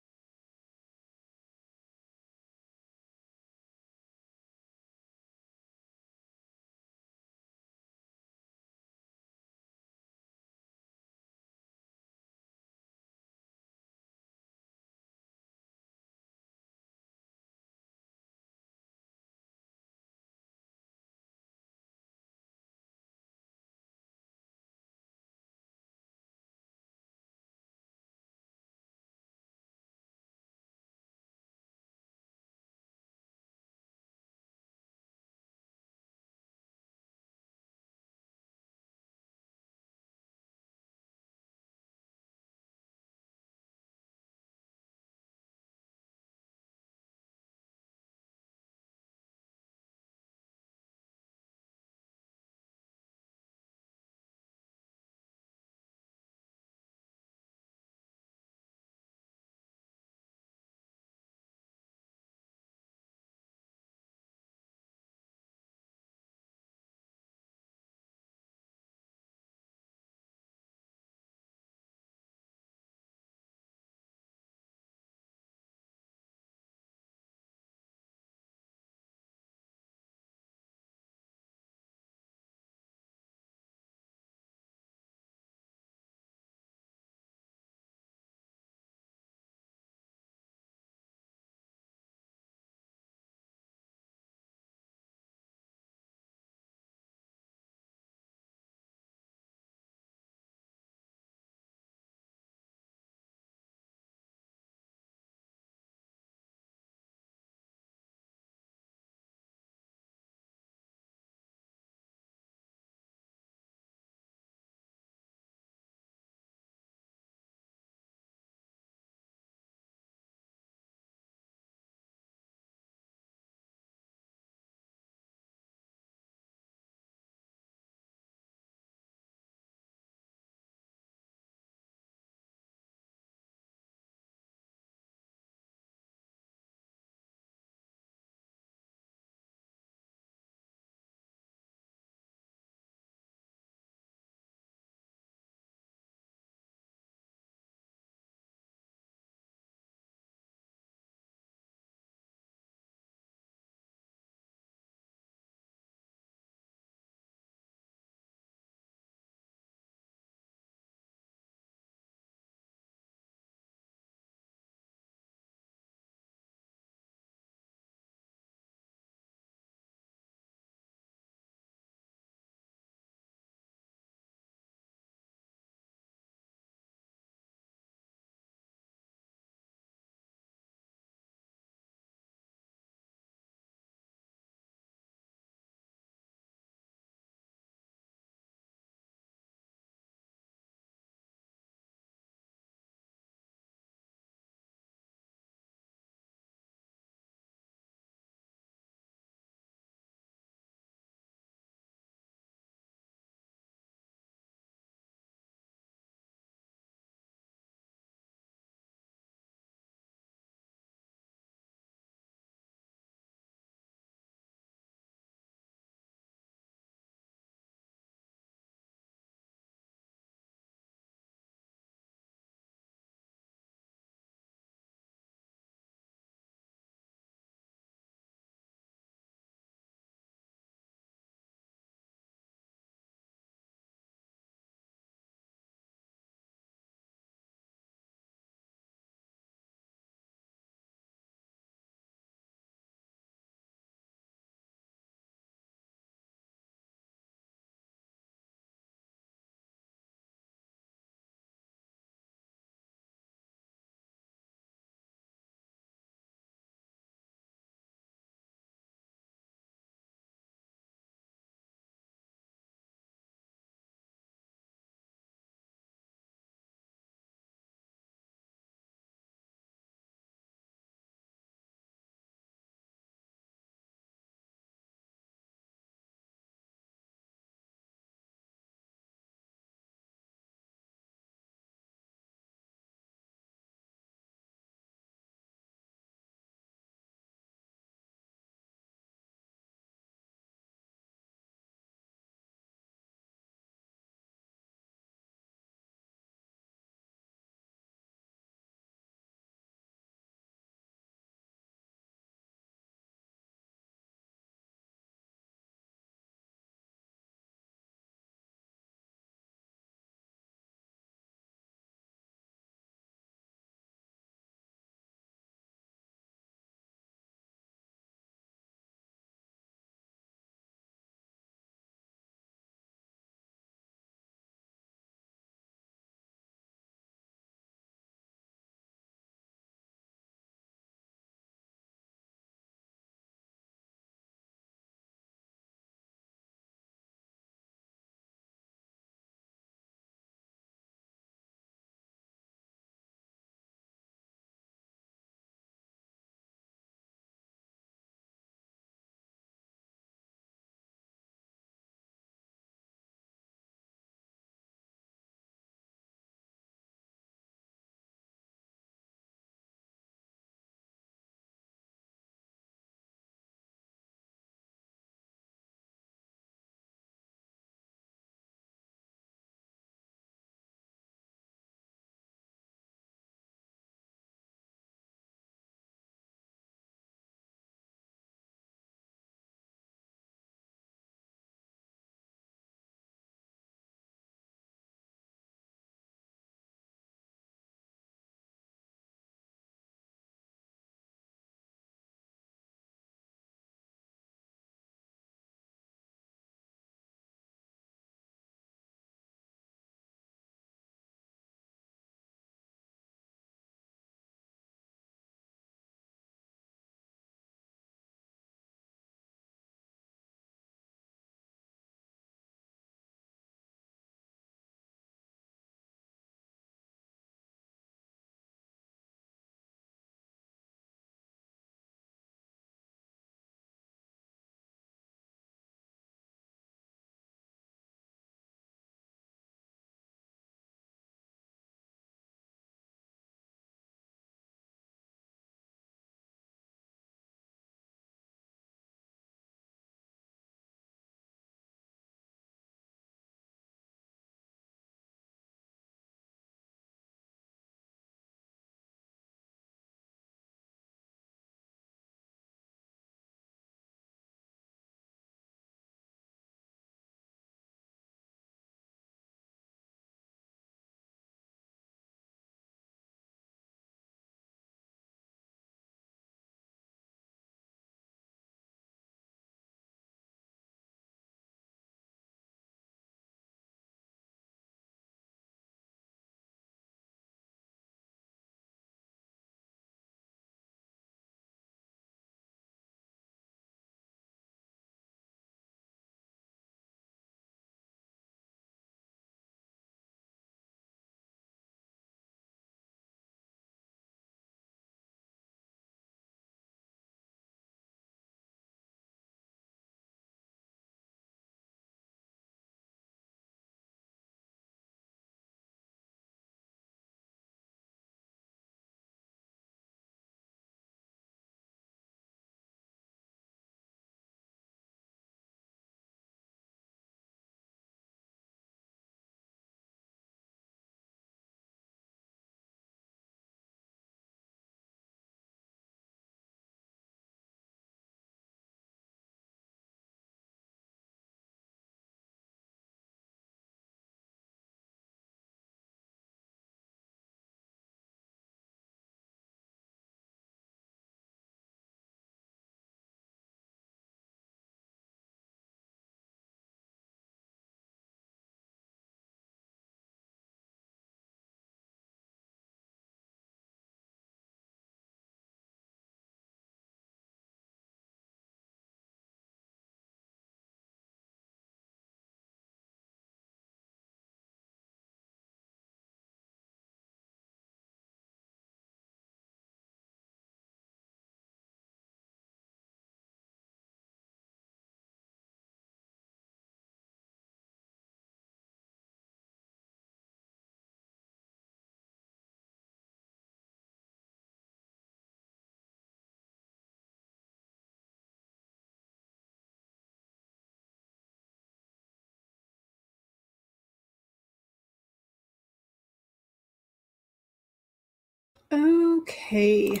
Okay,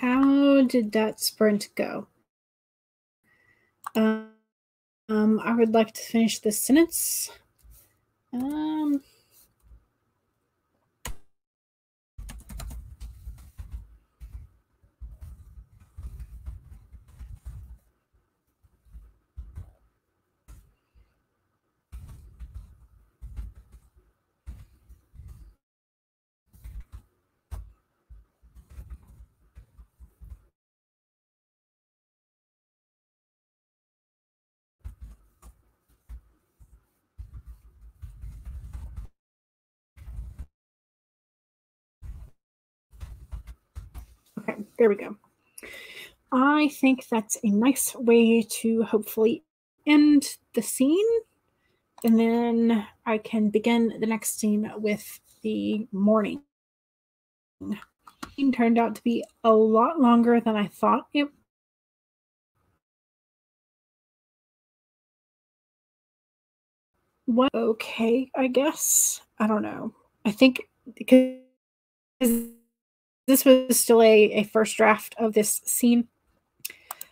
how did that sprint go? I would like to finish this sentence. Okay, there we go. I think that's a nice way to hopefully end the scene. And then I can begin the next scene with the morning. The scene turned out to be a lot longer than I thought it was. Okay, I guess. I don't know. I think because this was still a first draft of this scene.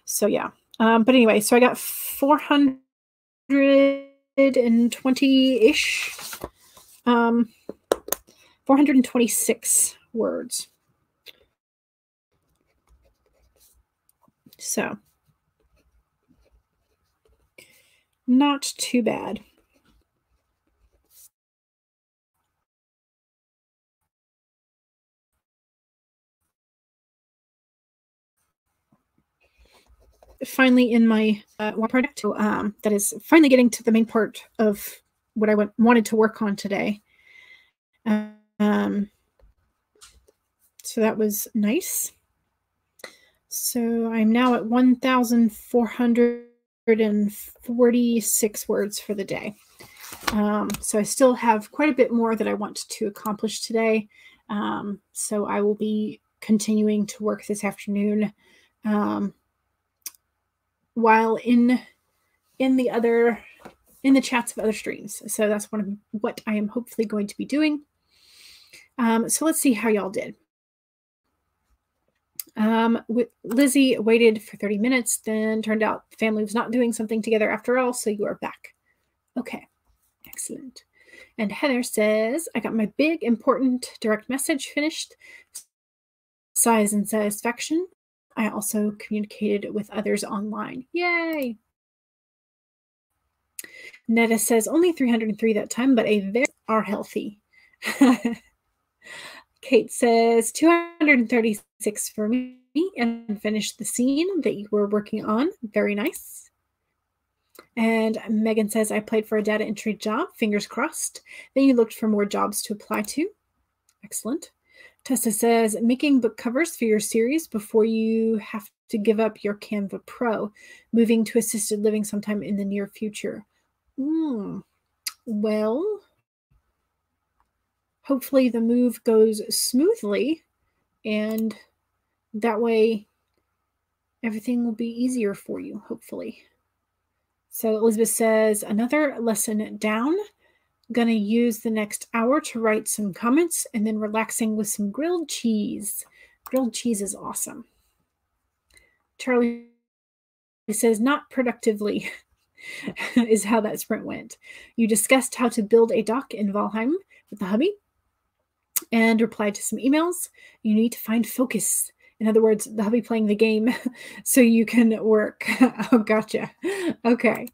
So yeah. But anyway, so I got 420-ish. 426 words. So not too bad. Finally in my one product that is finally getting to the main part of what I wanted to work on today. So that was nice. So I'm now at 1,446 words for the day. So I still have quite a bit more that I want to accomplish today. So I will be continuing to work this afternoon. While in the chats of other streams. So that's one of what I am hopefully going to be doing. So let's see how y'all did. Lizzie waited for 30 minutes, then turned out the family was not doing something together after all, so you are back. Okay, excellent. And Heather says, I got my big, important direct message finished. Size and satisfaction. I also communicated with others online. Yay! Netta says, only 303 that time, but they are healthy. Kate says, 236 for me and finished the scene that you were working on. Very nice. And Megan says, I applied for a data entry job. Fingers crossed. Then you looked for more jobs to apply to. Excellent. Tessa says, making book covers for your series before you have to give up your Canva Pro, moving to assisted living sometime in the near future. Well, hopefully the move goes smoothly and that way everything will be easier for you, hopefully. So Elizabeth says, another lesson down. Gonna use the next hour to write some comments and then relaxing with some grilled cheese. Grilled cheese is awesome. Charlie says, not productively is how that sprint went. You discussed how to build a dock in Valheim with the hubby and replied to some emails. You need to find focus. In other words, the hubby playing the game so you can work. Oh, gotcha. Okay.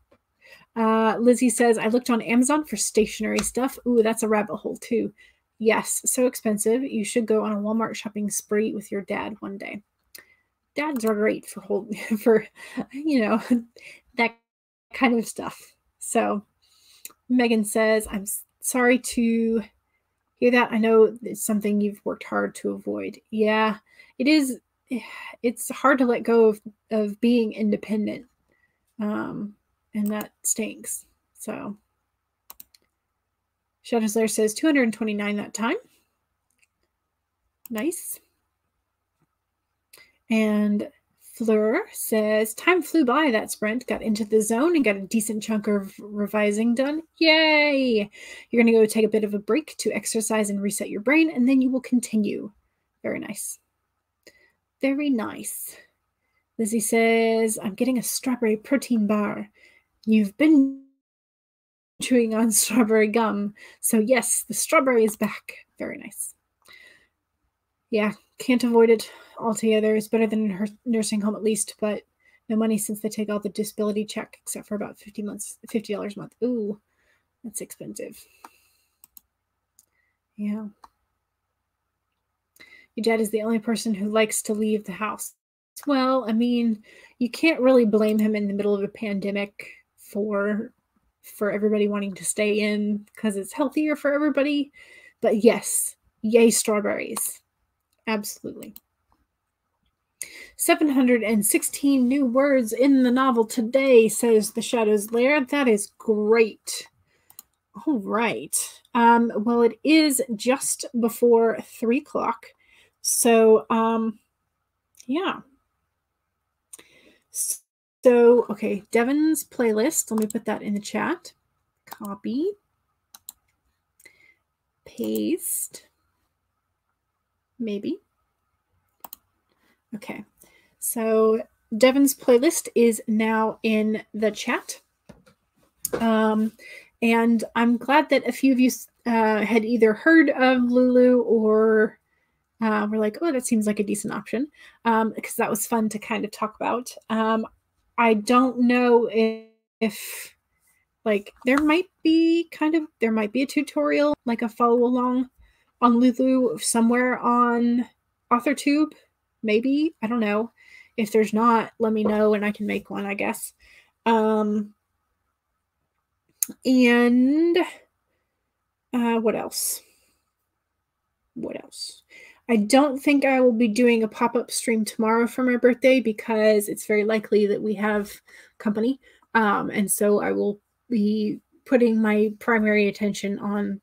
Lizzie says, I looked on Amazon for stationery stuff. Ooh, that's a rabbit hole too. Yes, so expensive. You should go on a Walmart shopping spree with your dad one day. Dads are great for, you know, that kind of stuff. So Megan says, I'm sorry to hear that. I know it's something you've worked hard to avoid. Yeah, it is. It's hard to let go of being independent. And that stinks. So Shadows Lair says 229 that time. Nice. And Fleur says time flew by that sprint. Got into the zone and got a decent chunk of revising done. Yay. You're going to go take a bit of a break to exercise and reset your brain and then you will continue. Very nice. Very nice. Lizzie says, I'm getting a strawberry protein bar. You've been chewing on strawberry gum. So yes, the strawberry is back. Very nice. Yeah, can't avoid it altogether. It's better than her nursing home at least, but no money since they take out the disability check except for about $50 a month. Ooh, that's expensive. Yeah. Your dad is the only person who likes to leave the house. Well, I mean, you can't really blame him in the middle of a pandemic for everybody wanting to stay in because it's healthier for everybody. But yes, yay strawberries. Absolutely. 716 new words in the novel today, says The Shadow's Lair. That is great. All right. Well, it is just before 3 o'clock. So, yeah. So, okay, Devin's playlist. Let me put that in the chat. Copy. Paste. Maybe. Okay, so Devin's playlist is now in the chat. And I'm glad that a few of you had either heard of Lulu or were like, oh, that seems like a decent option, because that was fun to kind of talk about. I don't know if like there might be a tutorial, like a follow along on Lulu somewhere on Authortube. Maybe, I don't know. If there's not, let me know and I can make one, I guess. What else? What else? I don't think I will be doing a pop-up stream tomorrow for my birthday because it's very likely that we have company. And so I will be putting my primary attention on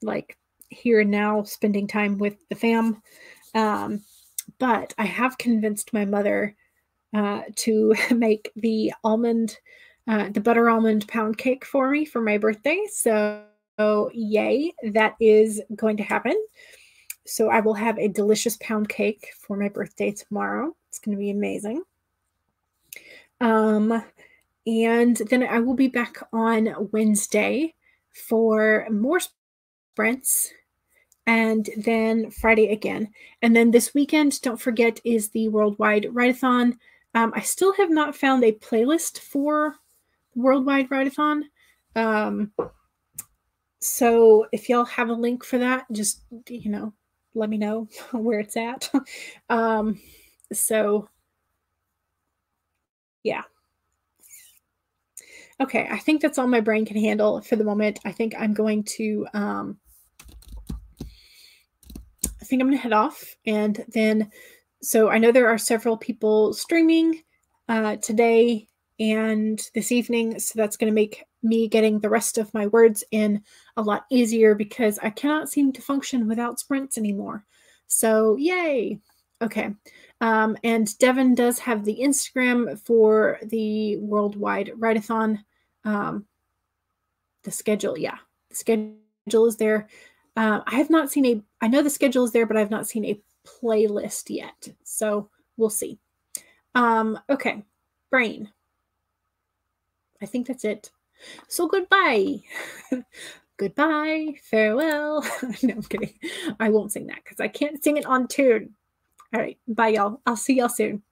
like here and now, spending time with the fam. But I have convinced my mother to make the butter almond pound cake for me for my birthday. So yay, that is going to happen. So I will have a delicious pound cake for my birthday tomorrow. It's going to be amazing. And then I will be back on Wednesday for more sprints. And then Friday again. And then this weekend, don't forget, is the Worldwide Write-A-Thon. I still have not found a playlist for Worldwide Write-A-Thon. So if y'all have a link for that, just, you know, let me know where it's at. So, yeah. Okay, I think that's all my brain can handle for the moment. I think I'm going to... I'm going to head off, and then so I know there are several people streaming today and this evening, so that's going to make me getting the rest of my words in a lot easier because I cannot seem to function without sprints anymore. So yay. Okay. And Devin does have the Instagram for the Worldwide Write-A-Thon. The schedule. Yeah. The schedule is there. I have not seen a, I know the schedule is there, but I've not seen a playlist yet. So we'll see. Okay. Brain. I think that's it. So goodbye. Goodbye. Farewell. No, I'm kidding. I won't sing that because I can't sing it on tune. All right. Bye, y'all. I'll see y'all soon.